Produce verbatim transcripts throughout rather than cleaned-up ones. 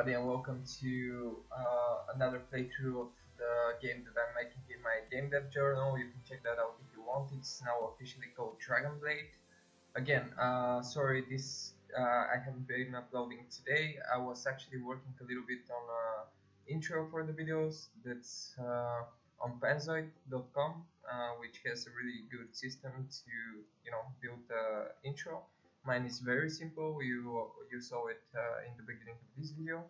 everybody, and welcome to uh, another playthrough of the game that I'm making in my game dev journal. You can check that out if you want. It's now officially called Dragon Blade. Again, uh, sorry, this uh, I haven't been uploading today. I was actually working a little bit on an uh, intro for the videos that's uh, on Penzoid dot com, uh, which has a really good system to you know build the intro. Mine is very simple, you, you saw it uh, in the beginning of this video.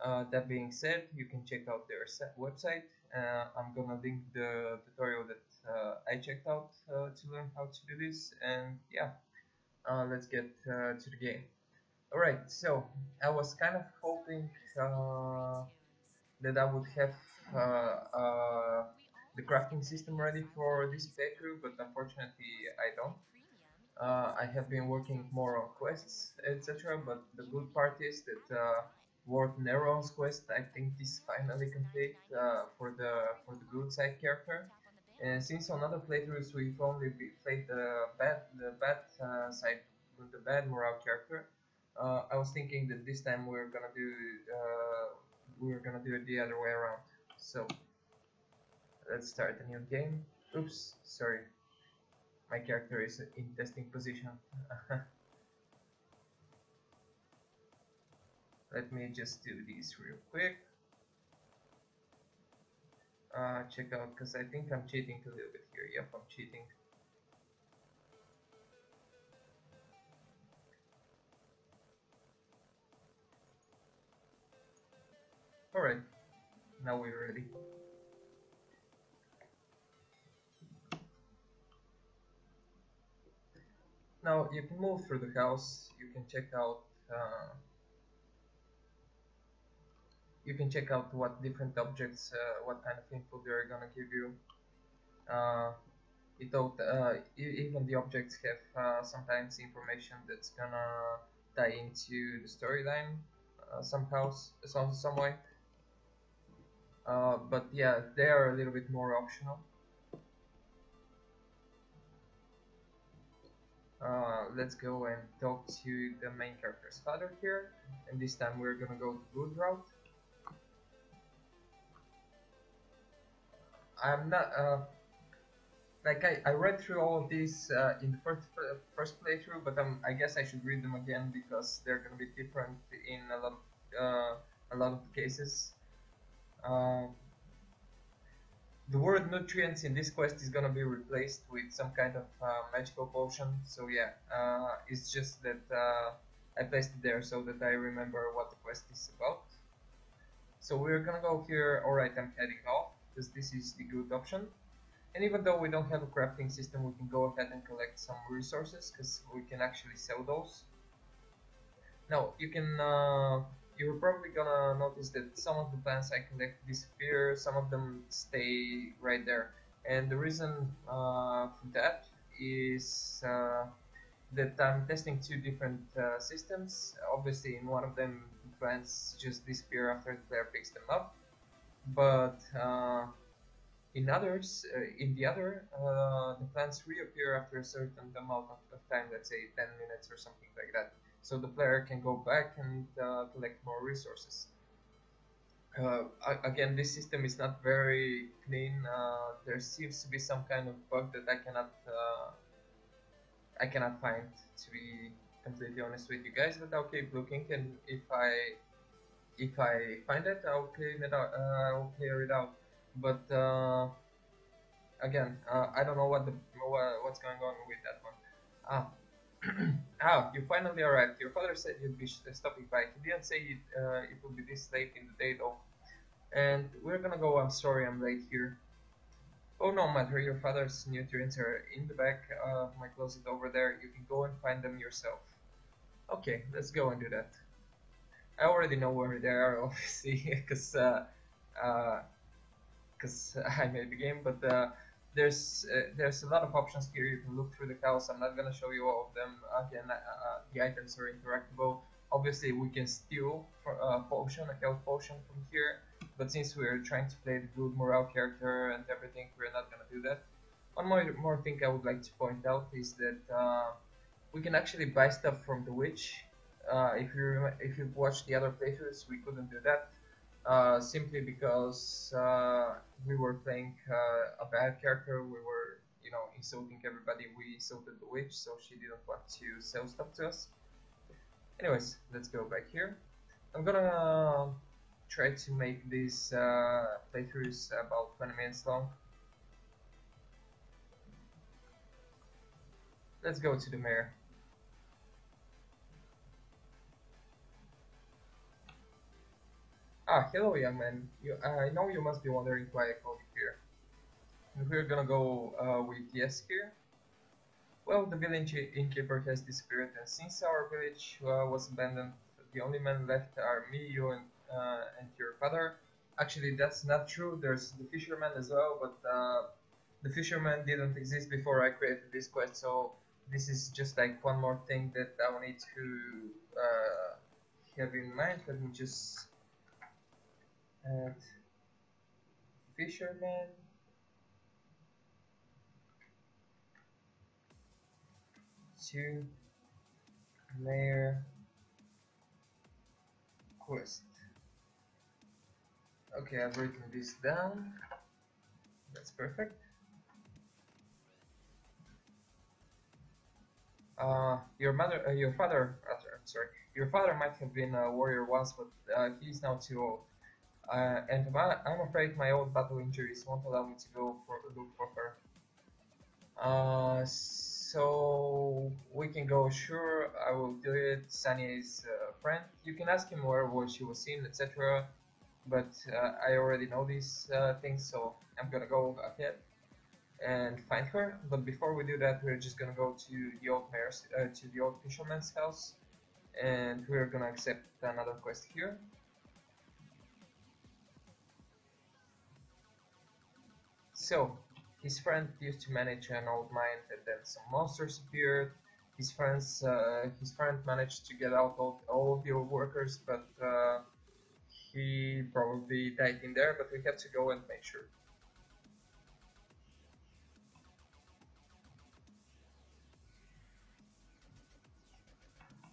Uh, that being said, you can check out their website. Uh, I'm gonna link the tutorial that uh, I checked out uh, to learn how to do this, and yeah, uh, let's get uh, to the game. Alright, so I was kind of hoping uh, that I would have uh, uh, the crafting system ready for this playthrough, but unfortunately I don't. Uh, I have been working more on quests, et cetera, but the good part is that uh, World Neron's quest, I think, is finally complete uh, for the for the good side character. And since on other playthroughs we've only played the bad the bad uh, side, the bad morale character, uh, I was thinking that this time we're gonna do uh, we're gonna do it the other way around. So let's start a new game. Oops, sorry. My character is in testing position. Let me just do this real quick. Uh, check out, because I think I'm cheating a little bit here. Yep, I'm cheating. Alright, now we're ready. Now you can move through the house. You can check out. Uh, you can check out what different objects, uh, what kind of info they're gonna give you. Uh, it all, uh, even the objects have uh, sometimes information that's gonna tie into the storyline uh, somehow, some some way. Uh, but yeah, they are a little bit more optional. Uh, let's go and talk to the main character's father here, and this time we're gonna go the good route. I'm not uh, like I, I read through all of these uh, in the first uh, first playthrough, but um, I guess I should read them again because they're gonna be different in a lot of, uh, a lot of cases. Uh, The word nutrients in this quest is gonna be replaced with some kind of uh, magical potion, so yeah, uh, it's just that uh, I placed it there so that I remember what the quest is about. So we're gonna go here. Alright, I'm heading off, because this is the good option. And even though we don't have a crafting system, we can go ahead and collect some resources, because we can actually sell those. Now, you can... Uh, You're probably gonna notice that some of the plants I collect disappear, some of them stay right there. And the reason uh, for that is uh, that I'm testing two different uh, systems. Obviously in one of them plants just disappear after the player picks them up. But uh, in others, uh, in the other, uh, the plants reappear after a certain amount of time, let's say ten minutes or something like that. So the player can go back and uh, collect more resources. Uh, again, this system is not very clean. Uh, there seems to be some kind of bug that I cannot, uh, I cannot find. To be completely honest with you guys, but I'll keep looking, and if I, if I find it, I'll clean it out. Uh, I'll clear it out. But uh, again, uh, I don't know what the what's going on with that one. Ah. Ah, you finally arrived. Your father said you'd be stopping by. He didn't say it, uh, it would be this late in the day though. And we're gonna go, I'm sorry I'm late here. Oh no matter, your father's nutrients are in the back of my closet over there. You can go and find them yourself. Okay, let's go and do that. I already know where they are, obviously, because uh, uh, I made the game, but uh, There's uh, there's a lot of options here. You can look through the house. I'm not gonna show you all of them. Again, uh, uh, the items are interactable. Obviously, we can steal for a potion, a health potion from here. But since we're trying to play the good morale character and everything, we're not gonna do that. One more more thing I would like to point out is that uh, we can actually buy stuff from the witch. Uh, if you if you watch the other playthroughs, we couldn't do that uh, simply because uh, we were playing uh, a bad character. We were, you know, insulting everybody. We insulted the witch, so she didn't want to sell stuff to us. Anyways, let's go back here. I'm gonna try to make these uh, playthroughs about twenty minutes long. Let's go to the mayor. Ah, hello young man. You, I know you must be wondering why I called you here. And we're gonna go uh, with yes here. Well, the village innkeeper has disappeared, and since our village uh, was abandoned, the only men left are me, you, and, uh, and your father. Actually, that's not true. There's the fisherman as well, but uh, the fisherman didn't exist before I created this quest, so this is just like one more thing that I need to uh, have in mind. Let me just add fisherman. To mayor quest. Okay, I've written this down. That's perfect. Uh, your mother, uh, your father, rather, I'm sorry, your father might have been a warrior once, but uh, he is now too old. Uh, and my, I'm afraid my old battle injuries won't allow me to go for look for her. Uh, so So we can go, sure, I will do it. Sunny is a friend. You can ask him where was she was seen, et cetera. But uh, I already know these uh, things, so I'm gonna go ahead and find her. But before we do that, we're just gonna go to the old mayor's, uh, to the old fisherman's house, and we're gonna accept another quest here. So. His friend used to manage an old mine, and then some monsters appeared. His friends, uh, his friend managed to get out all, all of the old workers, but uh, he probably died in there. But we have to go and make sure.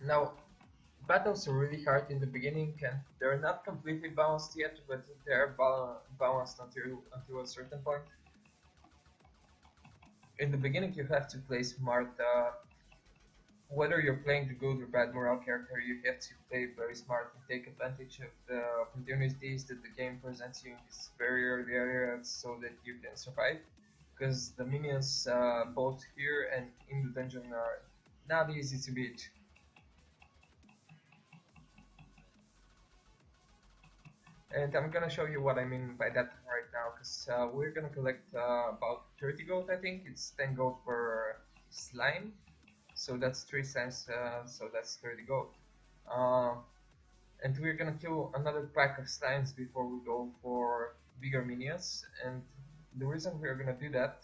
Now, battles are really hard in the beginning, and they're not completely balanced yet, but they're ba balanced until until a certain point. In the beginning, you have to play smart. Uh, whether you're playing the good or bad morale character, you have to play very smart and take advantage of the opportunities that the game presents you in this very early area so that you can survive. Because the minions uh, both here and in the dungeon are not easy to beat. And I'm gonna show you what I mean by that right now, because uh, we're gonna collect uh, about thirty gold, I think. It's ten gold per slime, so that's three slimes, uh, so that's thirty gold. Uh, and we're gonna kill another pack of slimes before we go for bigger minions, and the reason we're gonna do that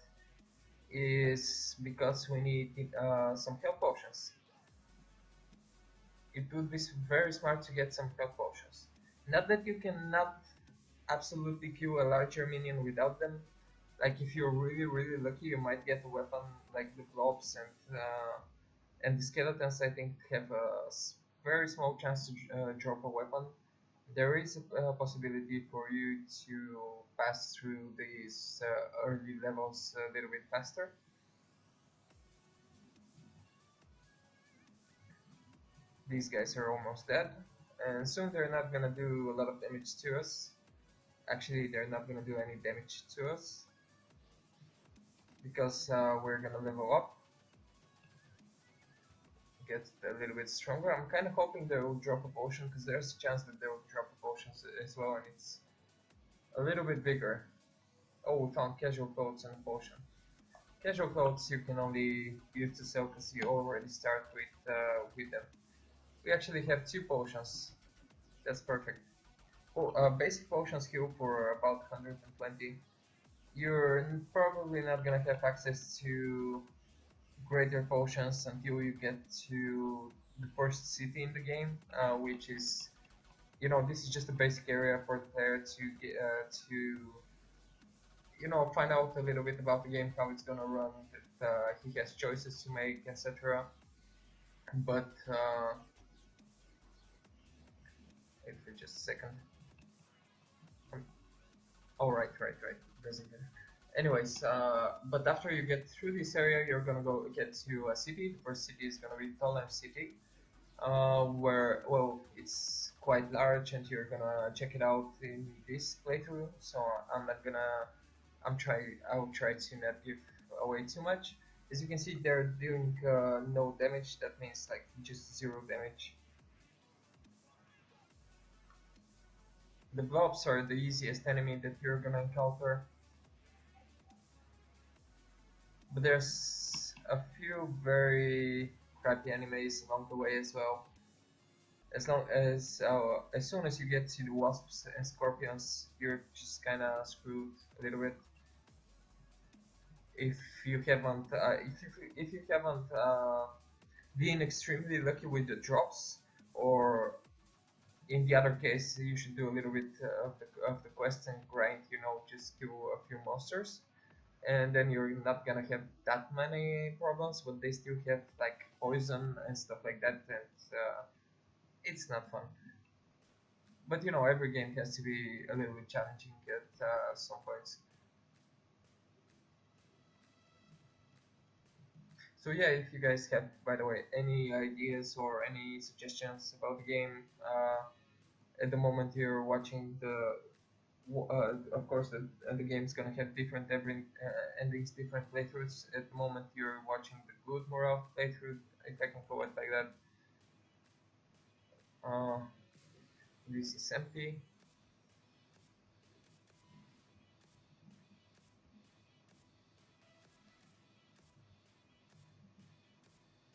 is because we need uh, some health potions. It would be very smart to get some health potions. Not that you cannot absolutely kill a larger minion without them. Like if you're really really lucky, you might get a weapon like the blobs and uh, and the skeletons. I think have a very small chance to uh, drop a weapon. There is a, a possibility for you to pass through these uh, early levels a little bit faster. These guys are almost dead. And soon they're not gonna do a lot of damage to us. Actually, they're not gonna do any damage to us because uh, we're gonna level up, get a little bit stronger. I'm kind of hoping they will drop a potion because there's a chance that they will drop a potion as well, and it's a little bit bigger. Oh, we found casual clothes and a potion. Casual clothes you can only use to sell because you already start with uh, with them. We actually have two potions. That's perfect. Oh, uh, basic potions heal for about one hundred twenty. You're probably not gonna have access to greater potions until you get to the first city in the game, uh, which is, you know, this is just a basic area for the player to get uh, to, you know, find out a little bit about the game, how it's gonna run, that uh, he has choices to make, et cetera. But uh, Wait for just a second. Um, oh, right, right, right. Doesn't matter. Anyways, uh, but after you get through this area, you're gonna go get to a city. The first city is gonna be Polen City, uh, where, well, it's quite large and you're gonna check it out in this playthrough, so I'm not gonna, I'm try, I'll try to not give away too much. As you can see, they're doing uh, no damage, that means like just zero damage. The blobs are the easiest enemy that you're gonna encounter. But there's a few very crappy enemies along the way as well. As long as uh, as soon as you get to the wasps and scorpions, you're just kinda screwed a little bit. If you haven't, uh, if you, if you haven't uh, been extremely lucky with the drops, or in the other case, you should do a little bit of the of the quest and grind. You know, just kill a few monsters. And then you're not gonna have that many problems, but they still have like poison and stuff like that, and uh, it's not fun. But you know, every game has to be a little bit challenging at uh, some points. So yeah, if you guys have, by the way, any ideas or any suggestions about the game, uh, at the moment you're watching the Uh, of course, the, the game's gonna have different every, uh, endings, different playthroughs. At the moment, you're watching the good morale playthrough, if I can call it like that. Uh, this is empty.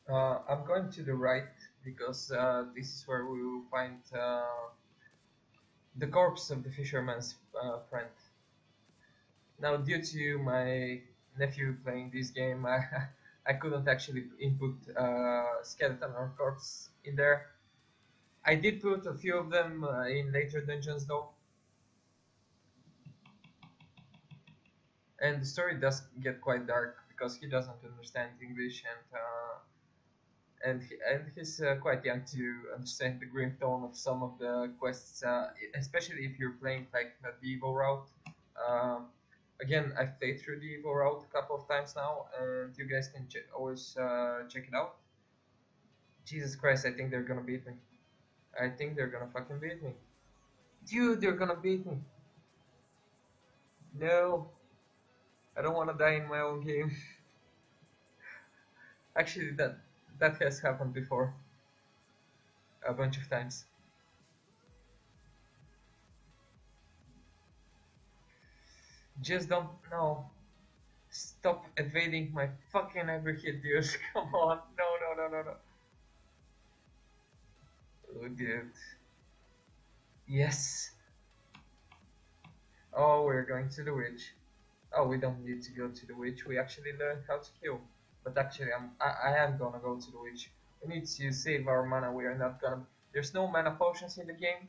Uh, I'm going to the right because uh, this is where we will find. Uh, The corpse of the fisherman's uh, friend. Now, due to my nephew playing this game, I, I couldn't actually input uh, skeleton or corpse in there. I did put a few of them uh, in later dungeons though. And the story does get quite dark because he doesn't understand English and uh, And, he, and he's uh, quite young to understand the grim tone of some of the quests, uh, especially if you're playing like the evil route. Uh, again, I've played through the evil route a couple of times now, and you guys can ch always uh, check it out. Jesus Christ, I think they're gonna beat me. I think they're gonna fucking beat me. Dude, they're gonna beat me. No. I don't wanna die in my own game. Actually, that... That has happened before, a bunch of times. Just don't, no. Stop evading my fucking every hit, dude. Come on, no, no, no, no, no. Oh, dude. Yes. Oh, we're going to the witch. Oh, we don't need to go to the witch. We actually learned how to kill. But actually, I'm, I, I am gonna go to the witch. We need to save our mana. We are not gonna. There's no mana potions in the game.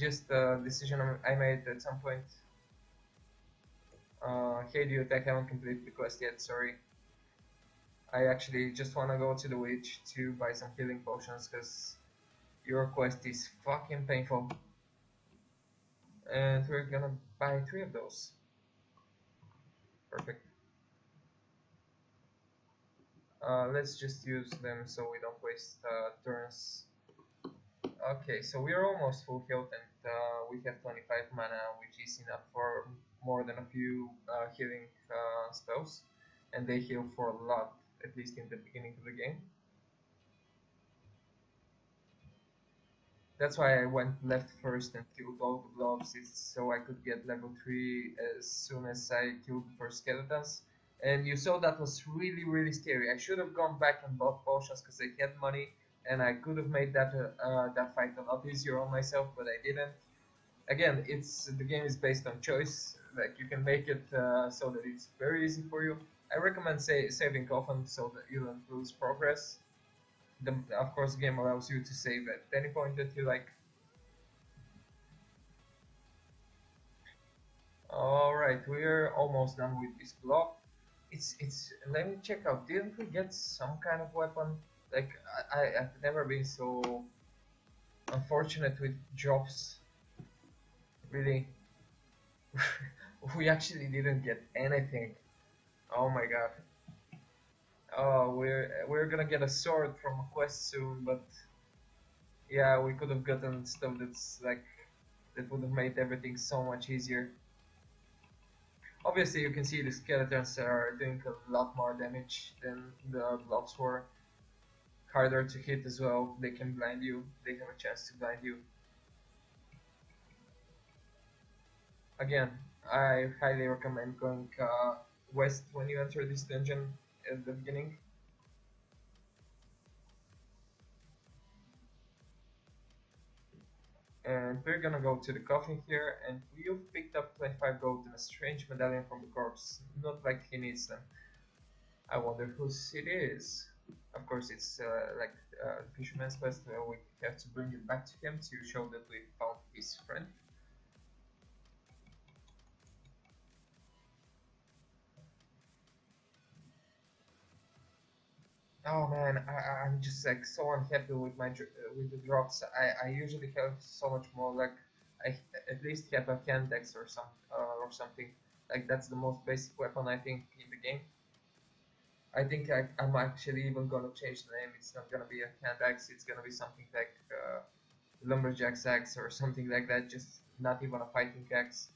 Just a decision I made at some point. Uh, hey, dude, I haven't completed the quest yet. Sorry. I actually just wanna go to the witch to buy some healing potions because your quest is fucking painful. And we're gonna buy three of those. Perfect. Uh, let's just use them so we don't waste uh, turns. Okay, so we're almost full health and uh, we have twenty-five mana, which is enough for more than a few uh, healing uh, spells, and they heal for a lot, at least in the beginning of the game. That's why I went left first and killed all the blobs, it's so I could get level three as soon as I killed the first skeletons. And you saw that was really, really scary. I should have gone back and bought potions because I had money, and I could have made that uh, uh, that fight a lot easier on myself, but I didn't. Again, it's the game is based on choice. Like you can make it uh, so that it's very easy for you. I recommend say, saving often so that you don't lose progress. The, of course, the game allows you to save at any point that you like. All right, we're almost done with this block. It's, it's, let me check out, didn't we get some kind of weapon? Like, I, I've never been so unfortunate with jobs. Really, we actually didn't get anything. Oh my god. Oh, we're we're gonna get a sword from a quest soon, but yeah, we could have gotten stuff that's like that would have made everything so much easier. Obviously, you can see the skeletons are doing a lot more damage than the blobs were. Harder to hit as well. They can blind you. They have a chance to blind you. Again, I highly recommend going uh, west when you enter this dungeon at the beginning. And we're gonna go to the coffin here, and we've picked up twenty-five gold and a strange medallion from the corpse. Not like he needs them. I wonder whose it is. Of course, it's uh, like uh, fisherman's quest, where we have to bring it back to him to show that we found his friend. Oh man, I, I'm just like so unhappy with my with the drops. I, I usually have so much more, like I at least have a hand axe or some uh, or something. Like that's the most basic weapon I think in the game. I think I, I'm actually even gonna change the name. It's not gonna be a hand axe. It's gonna be something like uh, lumberjack's axe or something like that. Just not even a fighting axe.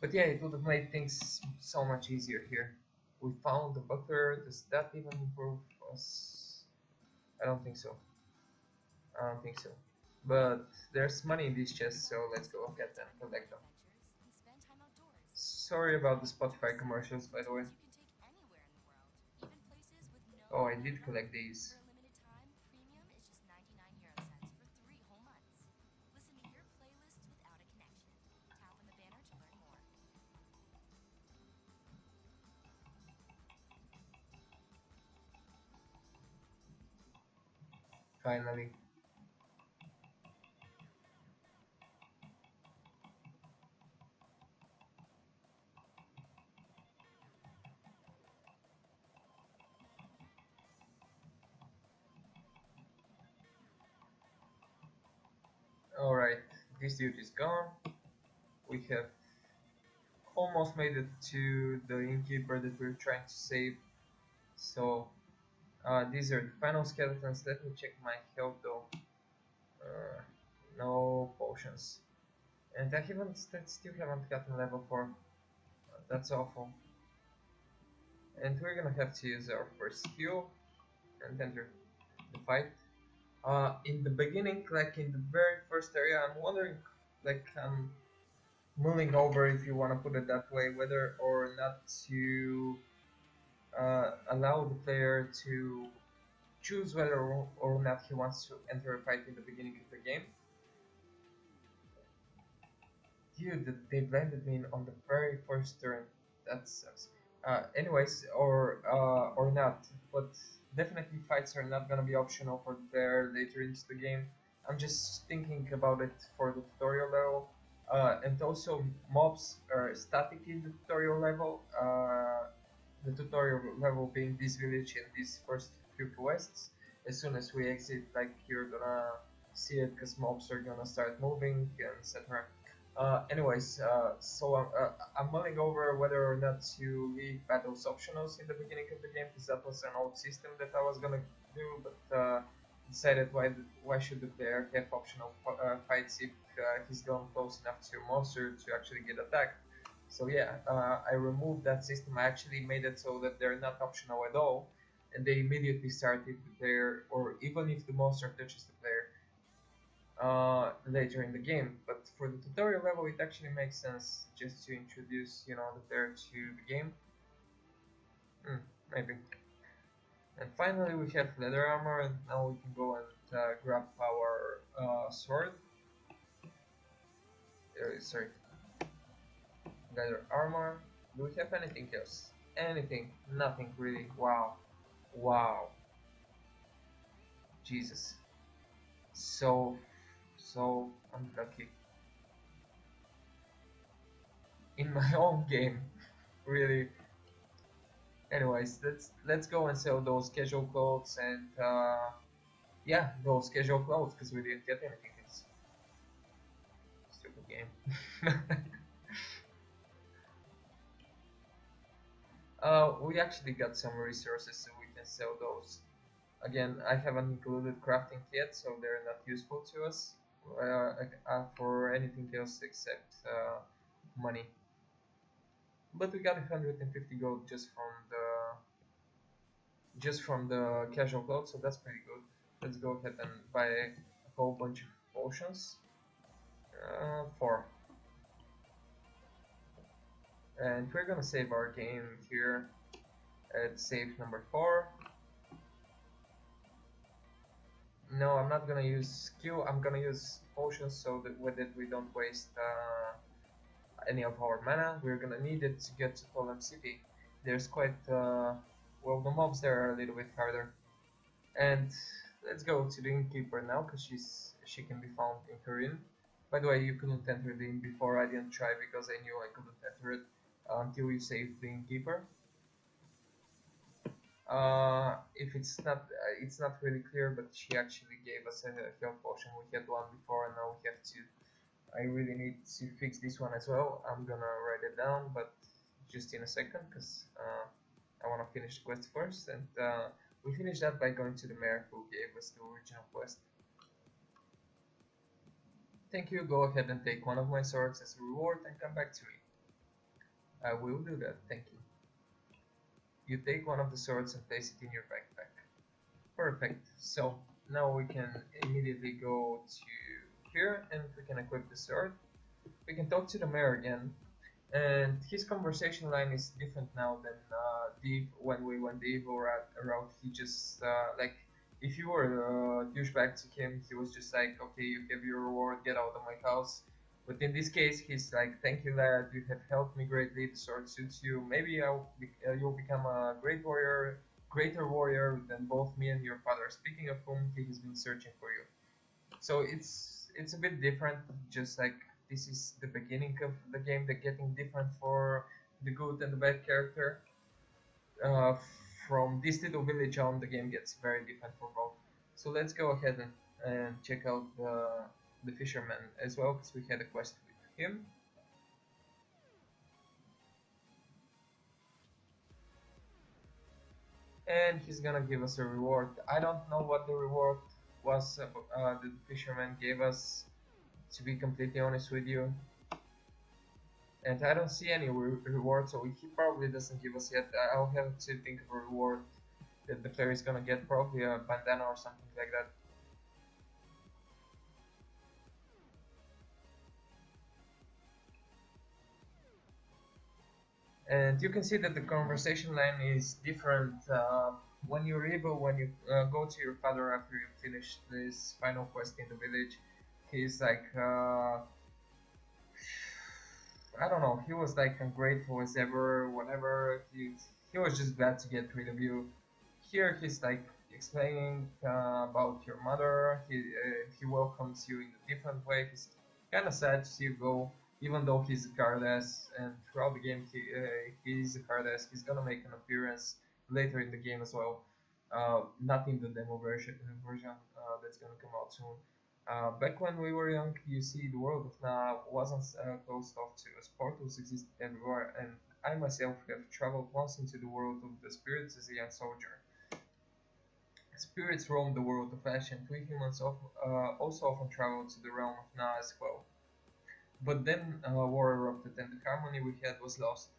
But yeah, it would have made things so much easier here. We found the butler. Does that even improve us? I don't think so. I don't think so. But there's money in these chests, so let's go get them, collect them. Sorry about the Spotify commercials, by the way. Oh, I did collect these. Finally. Alright, this dude is gone. We have almost made it to the innkeeper that we're trying to save. So Uh, these are the final skeletons. Let me check my health though. Uh, no potions. And I haven't, still haven't gotten level four. Uh, that's awful. And we're gonna have to use our first skill and enter the fight. Uh, in the beginning, like in the very first area, I'm wondering, like I'm mulling over, if you wanna put it that way, whether or not to Uh, allow the player to choose whether or not he wants to enter a fight in the beginning of the game. Dude, they blinded me on the very first turn. That sucks. Uh, anyways, or uh, or not. But definitely fights are not gonna be optional for the player later into the game. I'm just thinking about it for the tutorial level. Uh, and also mobs are static in the tutorial level. Uh, The tutorial level being this village and these first few quests. As soon as we exit, like, you're gonna see it because mobs are gonna start moving, et cetera. Uh, anyways, uh, so I'm, uh, I'm mulling over whether or not to leave battles optionals in the beginning of the game, because that was an old system that I was gonna do, but uh, decided why why should the player have optional uh, fights if uh, he's gone close enough to a monster to actually get attacked. So yeah, uh, I removed that system. I actually made it so that they're not optional at all, and they immediately start if the player, or even if the monster touches the player uh, later in the game. But for the tutorial level, it actually makes sense just to introduce, you know, the player to the game. Hmm, maybe. And finally, we have leather armor, and now we can go and uh, grab our uh, sword. Uh, sorry. Leather armor. Do we have anything else? Anything? Nothing really. Wow. Wow. Jesus. So, so unlucky. In my own game. Really. Anyways, let's let's go and sell those casual clothes and uh, Yeah, go schedule clothes because we didn't get anything. It's a stupid game. uh, we actually got some resources so we can sell those. Again, I haven't included crafting yet, so they're not useful to us uh, for anything else except uh, money. But we got one hundred fifty gold just from the just from the casual clothes, so that's pretty good. Let's go ahead and buy a whole bunch of potions. Uh, four. And we're gonna save our game here at save number four. No, I'm not gonna use skill, I'm gonna use potions so that with it we don't waste uh, any of our mana. We're gonna need it to get to Polen City. There's quite, uh, well, the mobs there are a little bit harder. And let's go to the innkeeper now, because she's she can be found in her inn. By the way, you couldn't enter the inn before. I didn't try because I knew I couldn't enter it until you saved the innkeeper. Uh, if it's not, uh, it's not really clear, but she actually gave us a, a health potion. We had one before, and now we have two. I really need to fix this one as well. I'm gonna write it down, but just in a second, because uh, I want to finish the quest first. And uh, we finish that by going to the mayor who gave us the original quest. Thank you, go ahead and take one of my swords as a reward and come back to me. I will do that, thank you. You take one of the swords and place it in your backpack. Perfect, so now we can immediately go to here and we can equip the sword. We can talk to the mayor again. And his conversation line is different now than uh, the, when we went the evil route, route. He just, uh, like, if you were a douchebag to him, he was just like, okay, you have your reward, get out of my house. But in this case, he's like, thank you lad, you have helped me greatly, the sword suits you, maybe I'll be uh, you'll become a great warrior, greater warrior than both me and your father, speaking of whom, he has been searching for you. So it's, it's a bit different, just like, this is the beginning of the game, they're getting different for the good and the bad character. Uh, from this little village on, the game gets very different for both. So let's go ahead and, and check out the, the fisherman as well, because we had a quest with him. And he's gonna give us a reward. I don't know what the reward was uh, uh, that the fisherman gave us, to be completely honest with you, and I don't see any re reward, so he probably doesn't give us yet. I'll have to think of a reward that the player is gonna get, probably a bandana or something like that. And you can see that the conversation line is different uh, when you're evil, when you uh, go to your father after you finish this final quest in the village. He's like, uh, I don't know, he was like ungrateful as ever, whatever, he, he was just glad to get rid of you. Here he's like explaining uh, about your mother, he, uh, he welcomes you in a different way, he's kinda sad to see you go, even though he's a hard ass, and throughout the game he, uh, he's a hard ass, he's gonna make an appearance later in the game as well, uh, not in the demo version, version uh, that's gonna come out soon. Uh, back when we were young, you see, the world of now wasn't uh, closed off to us. Portals existed everywhere, and I myself have traveled once into the world of the spirits as a young soldier. Spirits roam the world of ash, and we humans often, uh, also often traveled to the realm of Na as well. But then uh, war erupted, and the harmony we had was lost.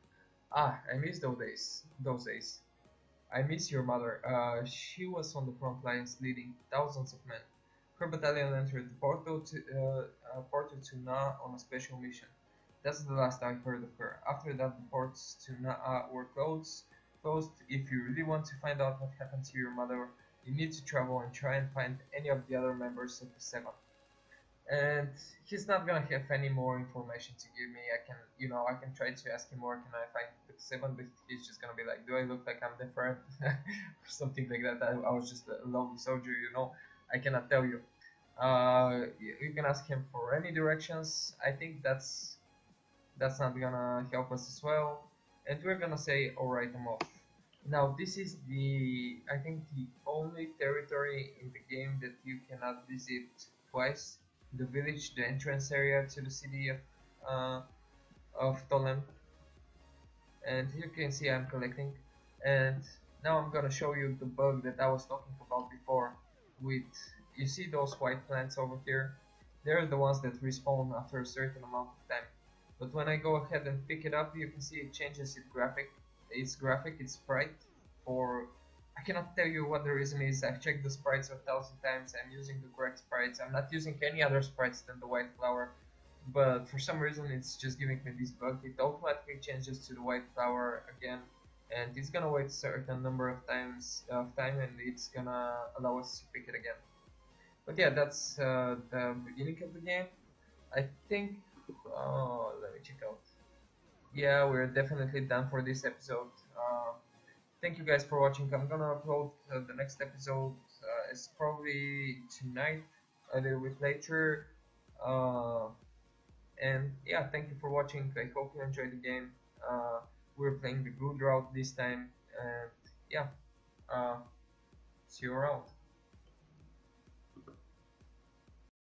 Ah, I miss those days. Those days. I miss your mother. Uh, she was on the front lines, leading thousands of men. Her battalion entered the portal to, uh, uh, portal to Na on a special mission. That's the last I heard of her. After that, the ports to Na uh, were closed. Closed. If you really want to find out what happened to your mother, you need to travel and try and find any of the other members of the Seven. And he's not gonna have any more information to give me. I can, you know, I can try to ask him where can I find the Seven, but he's just gonna be like, do I look like I'm different, or something like that? I, I was just a lonely soldier, you know. I cannot tell you. Uh, you can ask him for any directions. I think that's that's not gonna help us as well. And we're gonna say, alright, I'm off. Now this is the, I think, the only territory in the game that you cannot visit twice. The village, the entrance area to the city of uh, of Tallinn. And you can see I'm collecting. And now I'm gonna show you the bug that I was talking about before. With, you see those white plants over here? They're the ones that respawn after a certain amount of time. But when I go ahead and pick it up, you can see it changes its graphic. Its graphic, its sprite. Or I cannot tell you what the reason is. I've checked the sprites a thousand times. I'm using the correct sprites. I'm not using any other sprites than the white flower. But for some reason, it's just giving me this bug. It automatically changes to the white flower again, and it's gonna wait a certain number of times of time, and it's gonna allow us to pick it again. But yeah, that's uh, the beginning of the game. I think. Oh, let me check out. Yeah, we're definitely done for this episode. Uh, Thank you guys for watching. I'm gonna upload uh, the next episode. Uh, it's probably tonight, a little bit later. Uh, and yeah, thank you for watching. I hope you enjoyed the game. Uh, we're playing the good route this time. And yeah, uh, see you around.